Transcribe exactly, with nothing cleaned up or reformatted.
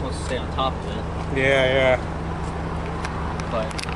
supposed to stay on top of it. Yeah, yeah. But